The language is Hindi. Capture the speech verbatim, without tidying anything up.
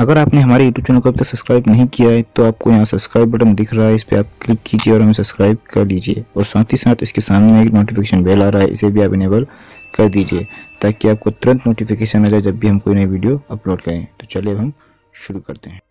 अगर आपने हमारे यूट्यूब चैनल को अब तक सब्सक्राइब नहीं किया है तो आपको यहाँ सब्सक्राइब बटन दिख रहा है, इस पर आप क्लिक कीजिए और हमें सब्सक्राइब कर लीजिए। और साथ ही साथ इसके सामने एक नोटिफिकेशन बेल आ रहा है, इसे भी आप इनेबल कर दीजिए ताकि आपको तुरंत नोटिफिकेशन आ जाए जब भी हम कोई नई वीडियो अपलोड करें। तो चलिए अब हम शुरू करते हैं।